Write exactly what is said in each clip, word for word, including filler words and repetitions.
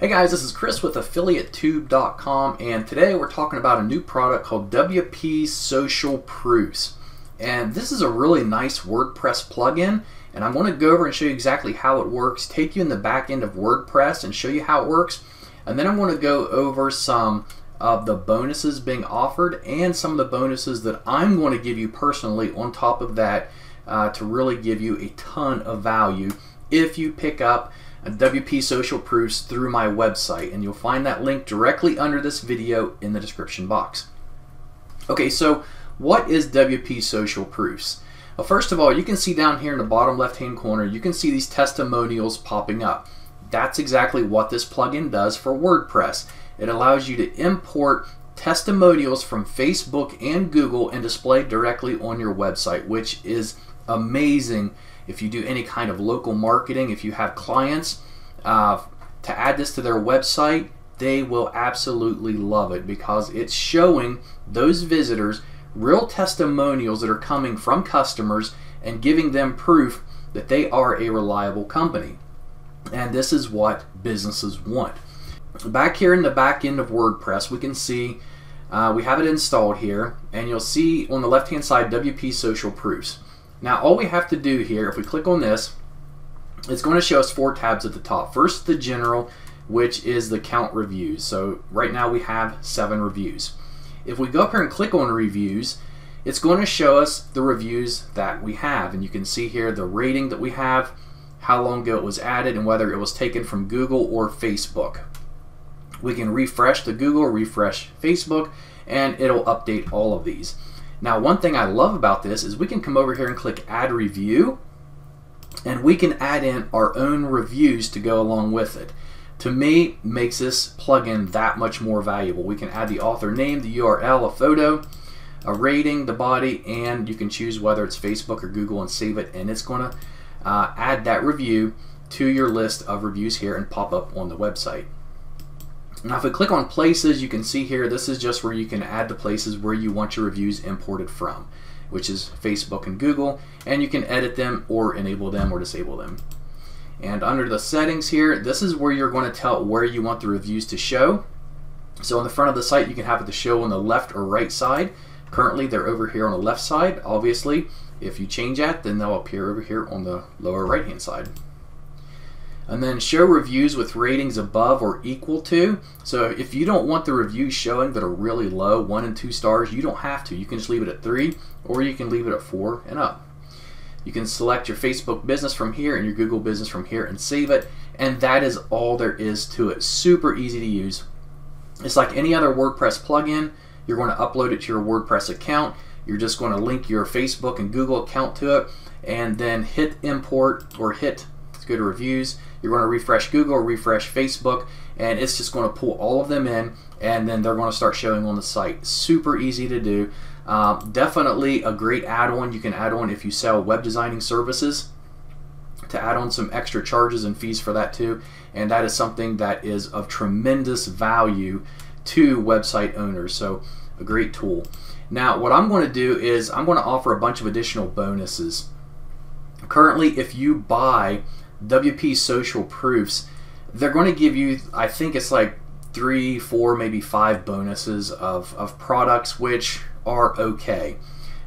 Hey guys, this is Chris with affiliate tube dot com, and today we're talking about a new product called W P Social Proofs. And this is a really nice WordPress plugin, and I'm going to go over and show you exactly how it works, take you in the back end of WordPress and show you how it works, and then I'm going to go over some of the bonuses being offered and some of the bonuses that I'm going to give you personally on top of that uh, to really give you a ton of value if you pick up W P Social Proofs through my website, and you'll find that link directly under this video in the description box. Okay, so what is W P Social Proofs? Well, first of all, you can see down here in the bottom left hand corner, you can see these testimonials popping up. That's exactly what this plugin does for WordPress. It allows you to import testimonials from Facebook and Google and display directly on your website, which is amazing. If you do any kind of local marketing, if you have clients, uh, to add this to their website, they will absolutely love it because it's showing those visitors real testimonials that are coming from customers and giving them proof that they are a reliable company. And this is what businesses want. Back here in the back end of WordPress, we can see uh, we have it installed here, and you'll see on the left hand side W P Social Proofs. Now all we have to do here, if we click on this, it's going to show us four tabs at the top. First, the general, which is the count reviews. So right now we have seven reviews. If we go up here and click on reviews, it's going to show us the reviews that we have, and you can see here the rating that we have, how long ago it was added, and whether it was taken from Google or Facebook. We can refresh the Google, refresh Facebook, and it'll update all of these. Now, one thing I love about this is we can come over here and click add review, and we can add in our own reviews to go along with it. To me, makes this plugin that much more valuable. We can add the author name, the U R L, a photo, a rating, the body, and you can choose whether it's Facebook or Google and save it, and it's going to uh, add that review to your list of reviews here and pop up on the website. Now if we click on places, you can see here this is just where you can add the places where you want your reviews imported from, which is Facebook and Google, and you can edit them or enable them or disable them. And under the settings here, this is where you're going to tell where you want the reviews to show. So on the front of the site, you can have it to show on the left or right side. Currently they're over here on the left side. Obviously if you change that, then they'll appear over here on the lower right hand side. And then show reviews with ratings above or equal to. So if you don't want the reviews showing that are really low, one and two stars, you don't have to. You can just leave it at three, or you can leave it at four and up. You can select your Facebook business from here and your Google business from here and save it. And that is all there is to it. Super easy to use. It's like any other WordPress plugin. You're going to upload it to your WordPress account. You're just going to link your Facebook and Google account to it and then hit import or hit go to reviews. You're going to refresh Google, refresh Facebook, and it's just going to pull all of them in, and then they're going to start showing on the site. Super easy to do. Um, definitely a great add-on. You can add on if you sell web designing services to add on some extra charges and fees for that too, and that is something that is of tremendous value to website owners. So a great tool. Now what I'm going to do is I'm going to offer a bunch of additional bonuses. Currently, if you buy W P Social Proofs, they're going to give you, I think it's like three, four, maybe five bonuses of, of products which are okay.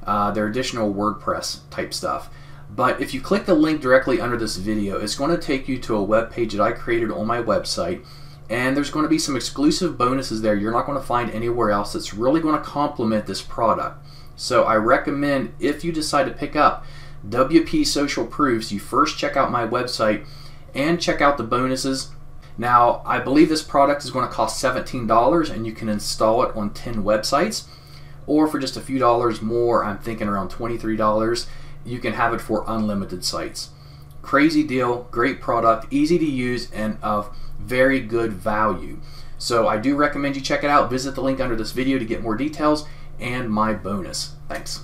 Uh, they're additional WordPress type stuff. But if you click the link directly under this video, it's going to take you to a web page that I created on my website, and there's going to be some exclusive bonuses there you're not going to find anywhere else that's really going to complement this product. So I recommend, if you decide to pick up W P Social Proofs, you first check out my website and check out the bonuses. Now I believe this product is going to cost seventeen dollars, and you can install it on ten websites, or for just a few dollars more, I'm thinking around twenty-three dollars, you can have it for unlimited sites. Crazy deal, great product, easy to use, and of very good value. So I do recommend you check it out. Visit the link under this video to get more details and my bonus. Thanks.